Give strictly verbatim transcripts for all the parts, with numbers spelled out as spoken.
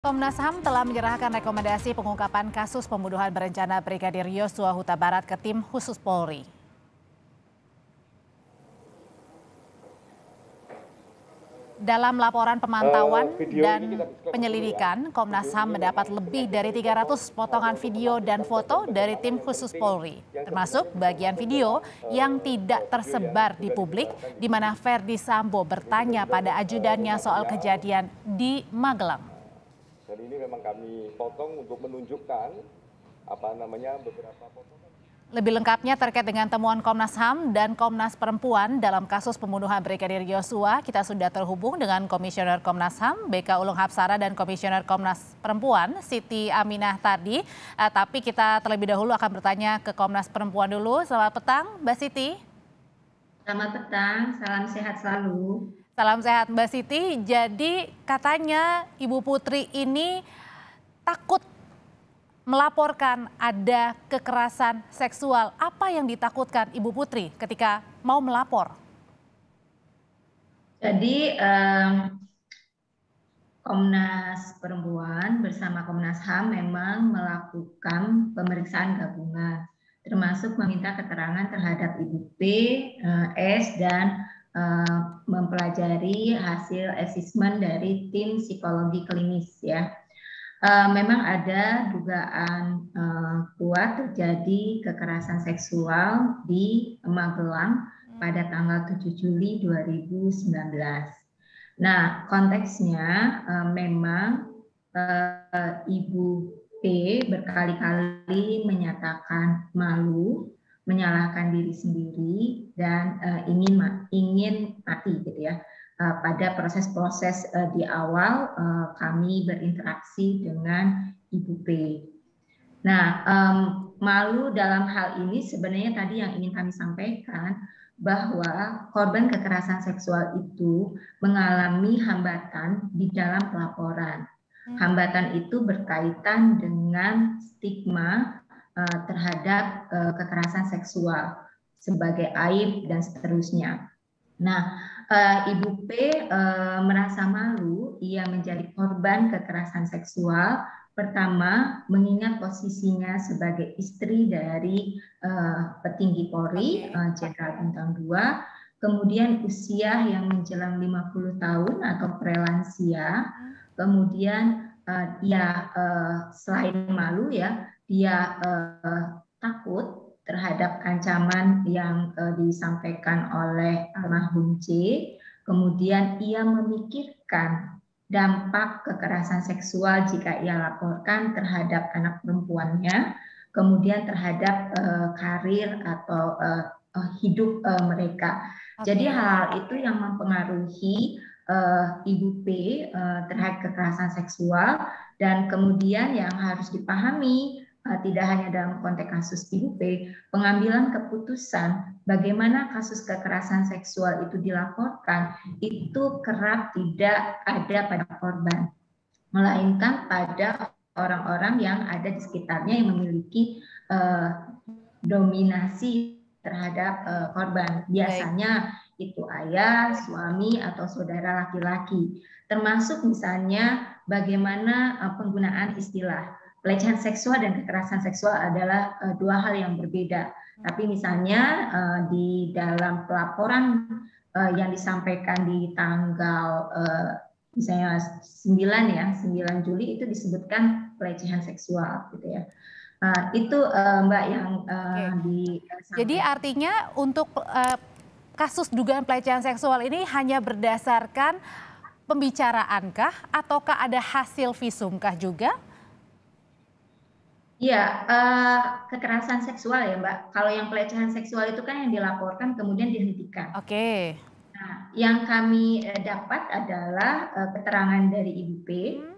Komnas H A M telah menyerahkan rekomendasi pengungkapan kasus pembunuhan berencana Brigadir Yosua Hutabarat ke tim khusus Polri. Dalam laporan pemantauan dan penyelidikan, Komnas H A M mendapat lebih dari tiga ratus potongan video dan foto dari tim khusus Polri, termasuk bagian video yang tidak tersebar di publik, di mana Ferdy Sambo bertanya pada ajudannya soal kejadian di Magelang. Dan ini memang kami potong untuk menunjukkan apa namanya beberapa potongan. Lebih lengkapnya terkait dengan temuan Komnas H A M dan Komnas Perempuan dalam kasus pembunuhan Brigadir Yosua, kita sudah terhubung dengan Komisioner Komnas H A M, Beka Ulung Hapsara, dan Komisioner Komnas Perempuan, Siti Aminah tadi. Uh, tapi kita terlebih dahulu akan bertanya ke Komnas Perempuan dulu. Selamat petang, Mbak Siti. Selamat petang, salam sehat selalu. Salam sehat Mbak Siti, jadi katanya Ibu Putri ini takut melaporkan ada kekerasan seksual. Apa yang ditakutkan Ibu Putri ketika mau melapor? Jadi eh, Komnas Perempuan bersama Komnas H A M memang melakukan pemeriksaan gabungan, termasuk meminta keterangan terhadap Ibu P, eh, S, dan mempelajari hasil asesmen dari tim psikologi klinis ya. Memang ada dugaan kuat terjadi kekerasan seksual di Magelang pada tanggal tujuh Juli dua ribu sembilan belas. Nah, konteksnya memang Ibu P berkali-kali menyatakan malu, menyalahkan diri sendiri, dan uh, ingin ingin mati gitu ya. Uh, pada proses-proses uh, di awal uh, kami berinteraksi dengan Ibu P. Nah, um, malu dalam hal ini sebenarnya tadi yang ingin kami sampaikan bahwa korban kekerasan seksual itu mengalami hambatan di dalam pelaporan. Hambatan itu berkaitan dengan stigma terhadap uh, kekerasan seksual sebagai aib dan seterusnya. Nah, uh, Ibu P uh, merasa malu ia menjadi korban kekerasan seksual, pertama mengingat posisinya sebagai istri dari uh, petinggi Polri, uh, Jenderal Untung dua, kemudian usia yang menjelang lima puluh tahun atau prelansia, kemudian uh, ia uh, selain malu ya, dia eh, takut terhadap ancaman yang eh, disampaikan oleh almarhum C. Kemudian ia memikirkan dampak kekerasan seksual jika ia laporkan terhadap anak perempuannya, kemudian terhadap eh, karir atau eh, hidup eh, mereka. Okay. Jadi hal itu yang mempengaruhi Uh, Ibu P uh, terhadap kekerasan seksual, dan kemudian yang harus dipahami uh, tidak hanya dalam konteks kasus Ibu P, pengambilan keputusan bagaimana kasus kekerasan seksual itu dilaporkan itu kerap tidak ada pada korban, melainkan pada orang-orang yang ada di sekitarnya yang memiliki uh, dominasi terhadap uh, korban. Biasanya itu ayah, suami, atau saudara laki-laki. Termasuk misalnya bagaimana uh, penggunaan istilah. Pelecehan seksual dan kekerasan seksual adalah uh, dua hal yang berbeda. Tapi misalnya uh, di dalam pelaporan uh, yang disampaikan di tanggal uh, misalnya sembilan ya, sembilan Juli itu disebutkan pelecehan seksual gitu ya. Uh, itu uh, Mbak yang uh, okay. di uh, Jadi artinya untuk uh, kasus dugaan pelecehan seksual ini hanya berdasarkan pembicaraankkah ataukah ada hasil visumkah juga? Iya, uh, kekerasan seksual ya Mbak. Kalau yang pelecehan seksual itu kan yang dilaporkan kemudian dihentikan. Oke. Okay. Nah, yang kami uh, dapat adalah uh, keterangan dari Ibu P. Hmm.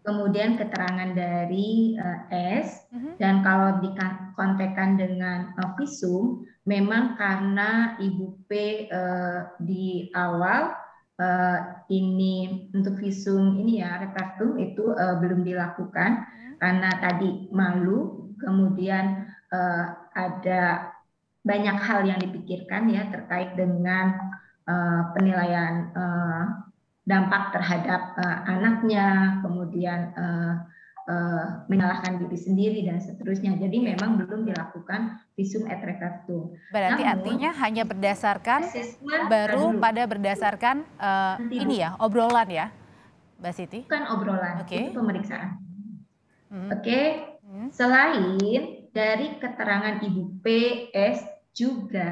Kemudian keterangan dari uh, S, uh-huh. dan kalau dikontekan dengan uh, visum, memang karena Ibu P uh, di awal uh, ini untuk visum ini ya, repertum itu uh, belum dilakukan, uh-huh. karena tadi malu, kemudian uh, ada banyak hal yang dipikirkan ya terkait dengan uh, penilaian uh, dampak terhadap uh, anaknya, kemudian uh, uh, menyalahkan diri sendiri dan seterusnya. Jadi memang belum dilakukan visum et repertum. Berarti namun, artinya hanya berdasarkan baru dulu. pada berdasarkan uh, ini ya, obrolan ya, Mbak Siti? Bukan obrolan, okay. itu pemeriksaan. Hmm. Oke, okay. hmm. Selain dari keterangan Ibu P S juga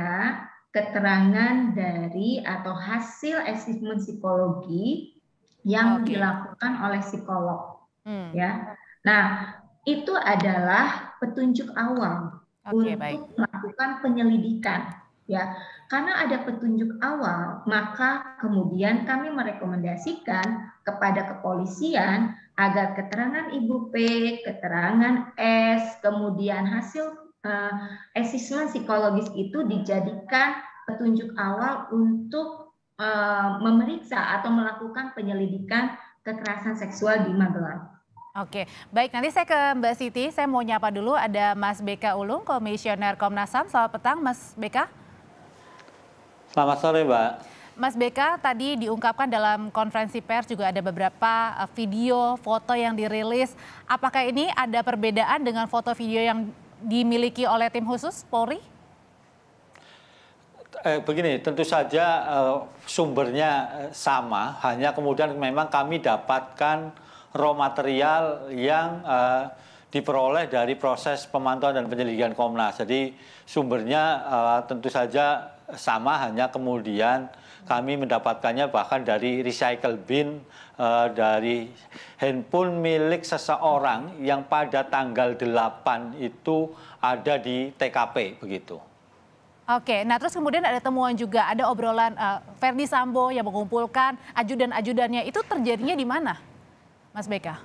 keterangan dari atau hasil asesmen psikologi yang okay. dilakukan oleh psikolog, hmm. ya. Nah, itu adalah petunjuk awal okay, untuk baik. melakukan penyelidikan, ya. Karena ada petunjuk awal, maka kemudian kami merekomendasikan kepada kepolisian agar keterangan Ibu P, keterangan S, kemudian hasil uh, asesmen psikologis itu dijadikan petunjuk awal untuk uh, memeriksa atau melakukan penyelidikan kekerasan seksual di Magelang. Oke, baik, nanti saya ke Mbak Siti, saya mau nyapa dulu ada Mas Beka Ulung, Komisioner Komnas H A M. Selamat petang, Mas Beka. Selamat sore, Mbak. Mas Beka, tadi diungkapkan dalam konferensi pers juga ada beberapa video, foto yang dirilis. Apakah ini ada perbedaan dengan foto video yang dimiliki oleh tim khusus Polri? Eh, begini, tentu saja eh, sumbernya eh, sama, hanya kemudian memang kami dapatkan raw material yang eh, diperoleh dari proses pemantauan dan penyelidikan Komnas. Jadi sumbernya eh, tentu saja sama, hanya kemudian kami mendapatkannya bahkan dari recycle bin, eh, dari handphone milik seseorang yang pada tanggal delapan itu ada di T K P begitu. Oke, nah terus kemudian ada temuan juga, ada obrolan eh, Ferdy Sambo yang mengumpulkan ajudan-ajudannya, itu terjadinya di mana, Mas Beka?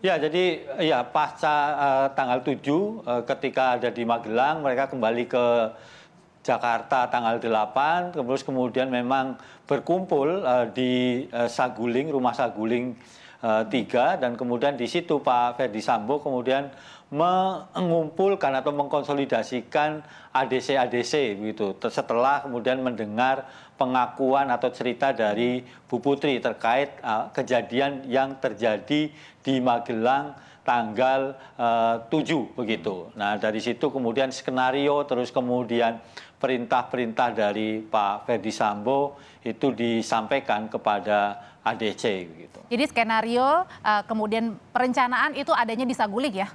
Ya, jadi ya pasca eh, tanggal tujuh eh, ketika ada di Magelang, mereka kembali ke Jakarta tanggal delapan, terus kemudian memang berkumpul uh, di uh, Saguling, rumah Saguling uh, tiga, dan kemudian di situ Pak Ferdy Sambo kemudian mengumpulkan atau mengkonsolidasikan A D C A D C begitu. Setelah kemudian mendengar pengakuan atau cerita dari Bu Putri terkait uh, kejadian yang terjadi di Magelang tanggal uh, tujuh begitu. Nah, dari situ kemudian skenario, terus kemudian perintah-perintah dari Pak Ferdy Sambo itu disampaikan kepada A D C begitu. Jadi skenario uh, kemudian perencanaan itu adanya di Saguling ya?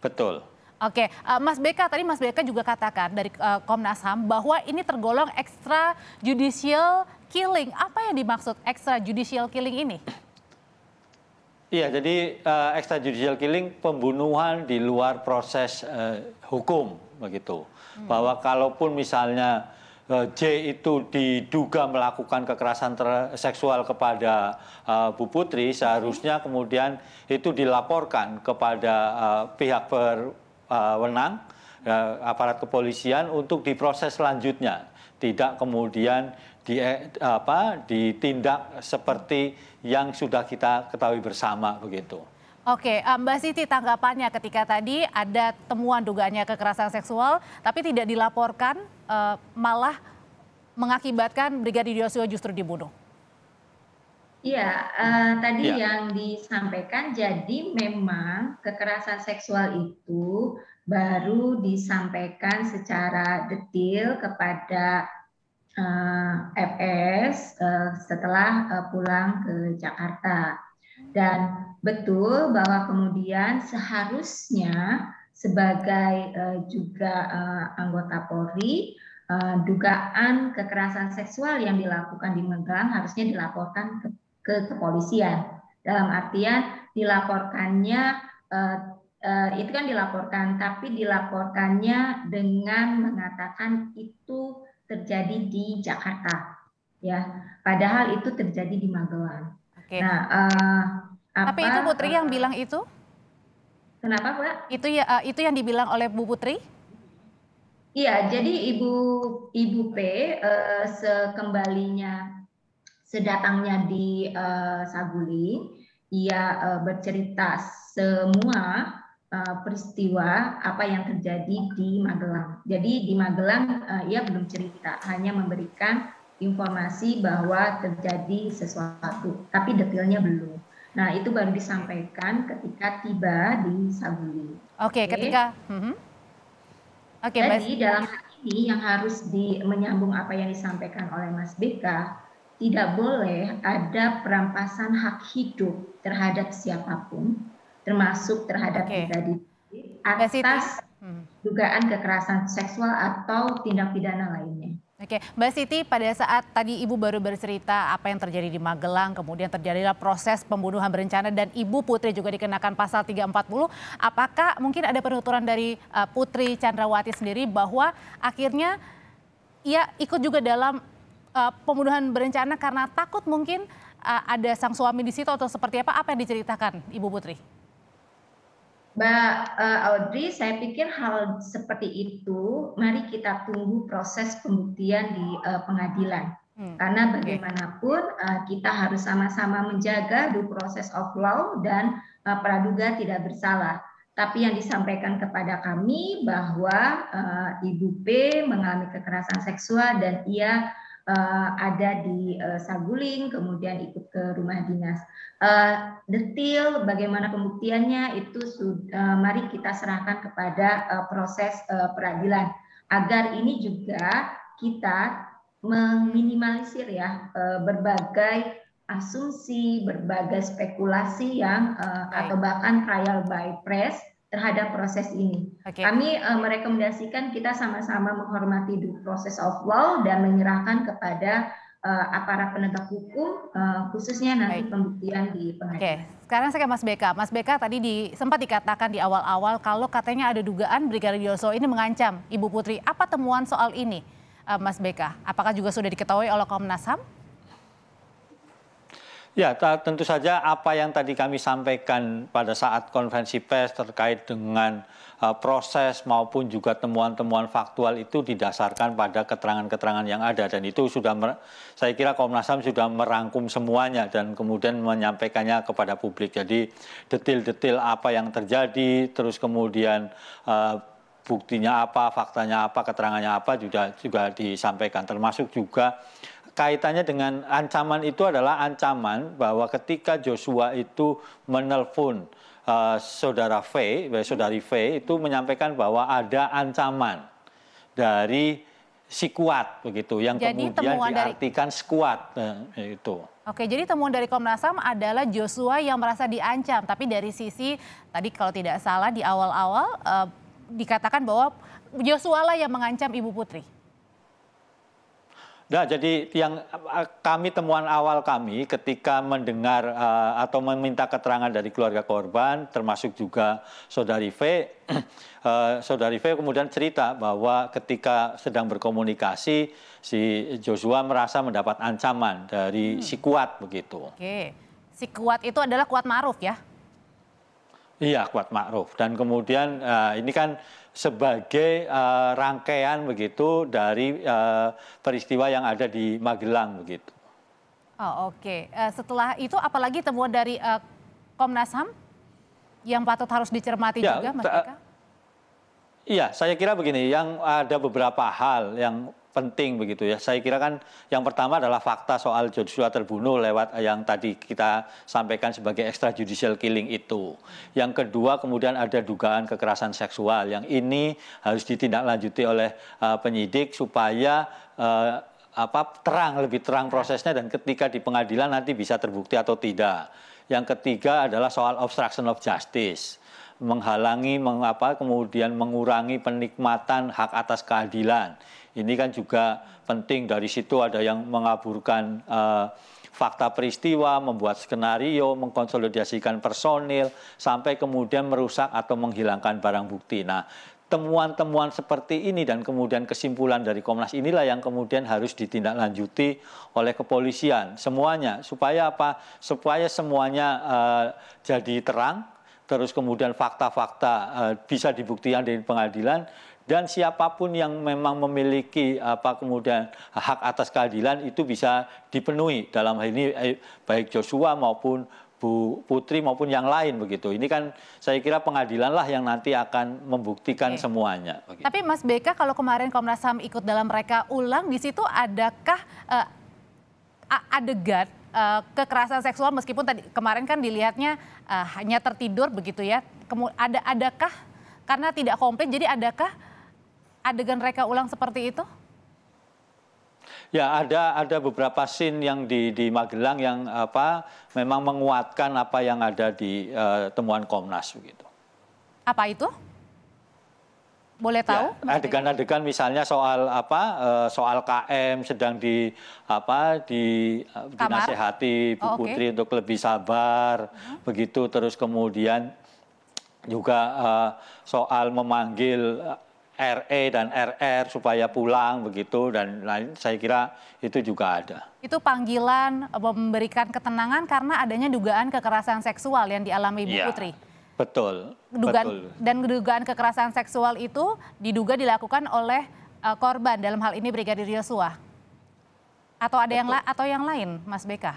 Betul. Oke, uh, Mas Beka, tadi Mas Beka juga katakan dari uh, Komnas H A M bahwa ini tergolong extra judicial killing. Apa yang dimaksud extra judicial killing ini? Iya, jadi uh, extrajudicial killing, pembunuhan di luar proses uh, hukum begitu. Hmm. Bahwa kalaupun misalnya uh, J itu diduga melakukan kekerasan seksual kepada uh, Bu Putri, seharusnya kemudian itu dilaporkan kepada uh, pihak berwenang, uh, uh, aparat kepolisian untuk diproses selanjutnya. Tidak kemudian di, apa, ditindak seperti yang sudah kita ketahui bersama begitu. Oke, Mbak Siti, tanggapannya ketika tadi ada temuan dugaannya kekerasan seksual tapi tidak dilaporkan, eh, malah mengakibatkan Brigadir Yosua justru dibunuh. Iya, eh, tadi ya. yang disampaikan, jadi memang kekerasan seksual itu baru disampaikan secara detail kepada Uh, F S uh, setelah uh, pulang ke Jakarta. Dan betul bahwa kemudian seharusnya sebagai uh, juga uh, anggota Polri, uh, dugaan kekerasan seksual yang dilakukan di Magelang harusnya dilaporkan ke, ke kepolisian. Dalam artian dilaporkannya uh, uh, itu kan dilaporkan, tapi dilaporkannya dengan mengatakan itu terjadi di Jakarta, ya. Padahal itu terjadi di Magelang. Oke. Nah, uh, apa, tapi itu Putri yang uh, bilang itu? Kenapa, Mbak? Itu ya, uh, itu yang dibilang oleh Bu Putri? Iya. Jadi Ibu Ibu P uh, sekembalinya, sedatangnya di uh, Saguling, ia uh, bercerita semua peristiwa apa yang terjadi di Magelang. Jadi di Magelang uh, ia belum cerita, hanya memberikan informasi bahwa terjadi sesuatu, tapi detailnya belum. Nah, itu baru disampaikan ketika tiba di Saguling. Oke, okay, ketika... Mm-hmm. Okay, Jadi Mas... dalam hal ini yang harus di, menyambung apa yang disampaikan oleh Mas Beka, tidak boleh ada perampasan hak hidup terhadap siapapun, termasuk terhadap okay. pribadi atas dugaan kekerasan seksual atau tindak pidana lainnya. Oke, Mbak Siti, pada saat tadi Ibu baru bercerita apa yang terjadi di Magelang, kemudian terjadilah proses pembunuhan berencana dan Ibu Putri juga dikenakan pasal tiga empat nol. Apakah mungkin ada penuturan dari uh, Putri Chandrawati sendiri bahwa akhirnya ia ikut juga dalam uh, pembunuhan berencana karena takut mungkin uh, ada sang suami di situ atau seperti apa? Apa yang diceritakan Ibu Putri? Mbak Audrey, saya pikir hal seperti itu, mari kita tunggu proses pembuktian di pengadilan. Hmm. Karena bagaimanapun kita harus sama-sama menjaga the process of law dan praduga tidak bersalah. Tapi yang disampaikan kepada kami bahwa Ibu P mengalami kekerasan seksual dan ia Uh, ada di uh, Saguling, kemudian ikut ke rumah dinas. Uh, detil bagaimana pembuktiannya itu uh, mari kita serahkan kepada uh, proses uh, peradilan agar ini juga kita meminimalisir ya uh, berbagai asumsi, berbagai spekulasi yang uh, atau bahkan trial by press terhadap proses ini. Okay. Kami uh, merekomendasikan kita sama-sama menghormati the process of law dan menyerahkan kepada uh, aparat penegak hukum, uh, khususnya nanti Baik. pembuktian di pengadilan. Oke, okay. Sekarang saya ke Mas Beka. Mas Beka tadi di, sempat dikatakan di awal-awal kalau katanya ada dugaan Brigadir Yosua ini mengancam Ibu Putri. Apa temuan soal ini, uh, Mas Beka? Apakah juga sudah diketahui oleh Komnas H A M? Ya, tentu saja apa yang tadi kami sampaikan pada saat konferensi pers terkait dengan uh, proses maupun juga temuan-temuan faktual itu didasarkan pada keterangan-keterangan yang ada. Dan itu sudah, saya kira Komnas H A M sudah merangkum semuanya dan kemudian menyampaikannya kepada publik. Jadi detil-detil apa yang terjadi, terus kemudian uh, buktinya apa, faktanya apa, keterangannya apa juga, juga disampaikan, termasuk juga kaitannya dengan ancaman itu adalah ancaman bahwa ketika Joshua itu menelpon uh, saudara V, saudari V itu menyampaikan bahwa ada ancaman dari si Kuat begitu, yang jadi kemudian diartikan dari... sekuat eh, itu. Oke, jadi temuan dari Komnas H A M adalah Joshua yang merasa diancam, tapi dari sisi tadi kalau tidak salah di awal-awal uh, dikatakan bahwa Joshua lah yang mengancam Ibu Putri. Nah, jadi yang kami temuan awal kami ketika mendengar uh, atau meminta keterangan dari keluarga korban, termasuk juga saudari V, uh, saudari V kemudian cerita bahwa ketika sedang berkomunikasi si Joshua merasa mendapat ancaman dari hmm. si Kuat begitu. Oke, si Kuat itu adalah Kuat Ma'ruf ya? Iya, Kuat Ma'ruf. Dan kemudian uh, ini kan sebagai uh, rangkaian begitu dari uh, peristiwa yang ada di Magelang begitu. Oh, oke. Okay. Uh, setelah itu apalagi temuan dari uh, Komnas H A M yang patut harus dicermati ya, juga, Mas Beka? Iya, saya kira begini, yang ada beberapa hal yang penting begitu ya. Saya kira kan yang pertama adalah fakta soal Joshua terbunuh lewat yang tadi kita sampaikan sebagai extrajudicial killing itu. Yang kedua kemudian ada dugaan kekerasan seksual yang ini harus ditindaklanjuti oleh uh, penyidik supaya uh, apa terang lebih terang prosesnya dan ketika di pengadilan nanti bisa terbukti atau tidak. Yang ketiga adalah soal obstruction of justice. Menghalangi, mengapa kemudian mengurangi penikmatan hak atas keadilan. Ini kan juga penting, dari situ ada yang mengaburkan uh, fakta peristiwa, membuat skenario, mengkonsolidasikan personil, sampai kemudian merusak atau menghilangkan barang bukti. Nah, temuan-temuan seperti ini dan kemudian kesimpulan dari Komnas inilah yang kemudian harus ditindaklanjuti oleh kepolisian semuanya. Supaya apa? Supaya semuanya uh, jadi terang, terus kemudian fakta-fakta uh, bisa dibuktikan di pengadilan dan siapapun yang memang memiliki apa kemudian hak atas keadilan itu bisa dipenuhi dalam hal ini eh, baik Joshua maupun Bu Putri maupun yang lain begitu. Ini kan saya kira pengadilanlah yang nanti akan membuktikan Oke. semuanya. Begitu. Tapi Mas Beka, kalau kemarin Komnas H A M ikut dalam reka ulang, di situ adakah uh, adegan uh, kekerasan seksual, meskipun tadi kemarin kan dilihatnya uh, hanya tertidur begitu ya. Kemu ada adakah karena tidak komplit, jadi adakah adegan reka ulang seperti itu? Ya, ada ada beberapa scene yang di, di Magelang yang apa memang menguatkan apa yang ada di uh, temuan Komnas begitu. Apa itu? Boleh tahu? Ya, adegan-adegan misalnya soal apa uh, soal K M sedang di apa di uh, dinasehati Bu oh, Putri okay. untuk lebih sabar uh-huh. begitu, terus kemudian juga uh, soal memanggil uh, R E dan R R supaya pulang begitu dan lain, saya kira itu juga ada. Itu panggilan memberikan ketenangan karena adanya dugaan kekerasan seksual yang dialami Ibu ya, Putri. Betul. Dugaan, betul. Dan dugaan kekerasan seksual itu diduga dilakukan oleh uh, korban, dalam hal ini Brigadir Yosua. Atau ada betul. yang atau yang lain, Mas Beka?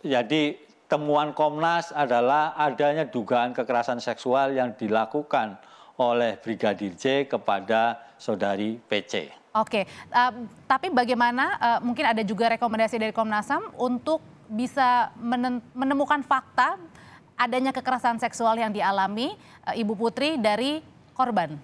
Jadi temuan Komnas adalah adanya dugaan kekerasan seksual yang dilakukan oleh Brigadir J kepada saudari P C. Oke, uh, tapi bagaimana uh, mungkin ada juga rekomendasi dari Komnas H A M untuk bisa menemukan fakta adanya kekerasan seksual yang dialami uh, Ibu Putri dari korban?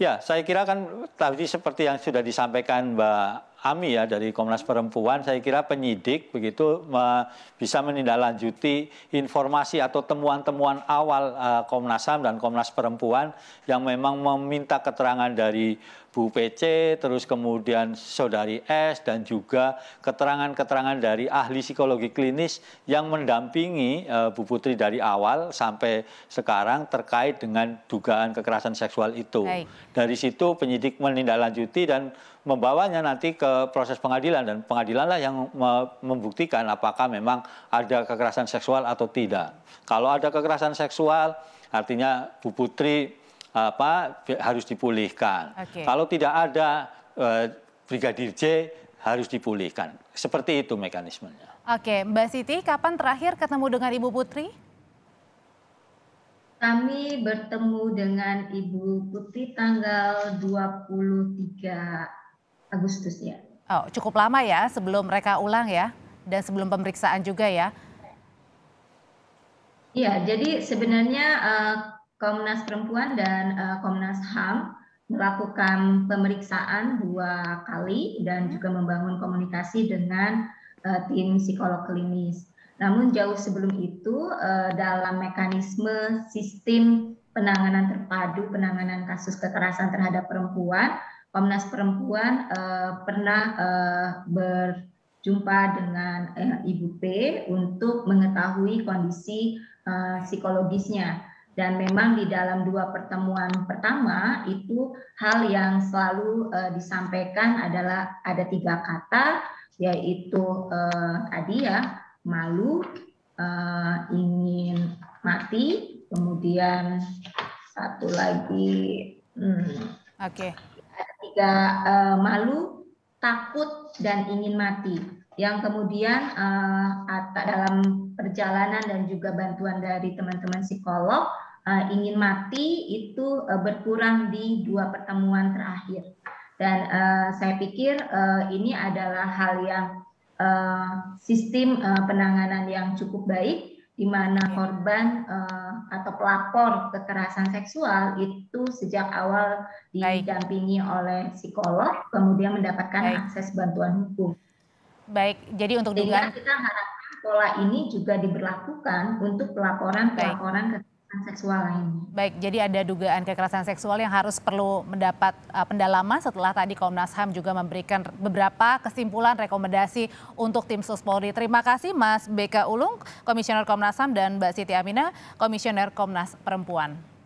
Ya, saya kira kan tadi seperti yang sudah disampaikan Mbak Ami ya dari Komnas Perempuan, saya kira penyidik begitu me, bisa menindaklanjuti informasi atau temuan-temuan awal uh, Komnas H A M dan Komnas Perempuan yang memang meminta keterangan dari Bu P C, terus kemudian saudari S, dan juga keterangan-keterangan dari ahli psikologi klinis yang mendampingi uh, Bu Putri dari awal sampai sekarang terkait dengan dugaan kekerasan seksual itu. Baik. Dari situ penyidik menindaklanjuti dan membawanya nanti ke proses pengadilan, dan pengadilanlah yang membuktikan apakah memang ada kekerasan seksual atau tidak. Kalau ada kekerasan seksual, artinya Bu Putri apa harus dipulihkan. Okay. Kalau tidak ada, eh, Brigadir J harus dipulihkan. Seperti itu mekanismenya. Oke, okay. Mbak Siti, kapan terakhir ketemu dengan Ibu Putri? Kami bertemu dengan Ibu Putri tanggal dua puluh tiga Agustus ya. Oh, cukup lama ya sebelum reka ulang ya, dan sebelum pemeriksaan juga ya. Iya, jadi sebenarnya uh, Komnas Perempuan dan uh, Komnas H A M melakukan pemeriksaan dua kali dan juga membangun komunikasi dengan uh, tim psikolog klinis. Namun jauh sebelum itu uh, dalam mekanisme sistem penanganan terpadu, penanganan kasus kekerasan terhadap perempuan, Komnas Perempuan eh, pernah eh, berjumpa dengan eh, Ibu P untuk mengetahui kondisi eh, psikologisnya. Dan memang di dalam dua pertemuan pertama itu hal yang selalu eh, disampaikan adalah ada tiga kata, yaitu eh, tadi ya, malu, eh, ingin mati, kemudian satu lagi hmm, Oke. Okay. Tiga uh, malu, takut, dan ingin mati. Yang kemudian uh, dalam perjalanan dan juga bantuan dari teman-teman psikolog, uh, ingin mati itu uh, berkurang di dua pertemuan terakhir. Dan uh, saya pikir uh, ini adalah hal yang uh, sistem uh, penanganan yang cukup baik, di mana korban uh, atau pelapor kekerasan seksual itu sejak awal didampingi Baik. oleh psikolog, kemudian mendapatkan Baik. akses bantuan hukum. Baik, jadi untuk dugaan kita harapkan pola ini juga diberlakukan untuk pelaporan-pelaporan kekerasan seksual lainnya. Baik, jadi ada dugaan kekerasan seksual yang harus perlu mendapat uh, pendalaman setelah tadi Komnas H A M juga memberikan beberapa kesimpulan rekomendasi untuk tim Sus Polri. Terima kasih Mas Beka Ulung, Komisioner Komnas H A M, dan Mbak Siti Aminah, Komisioner Komnas Perempuan.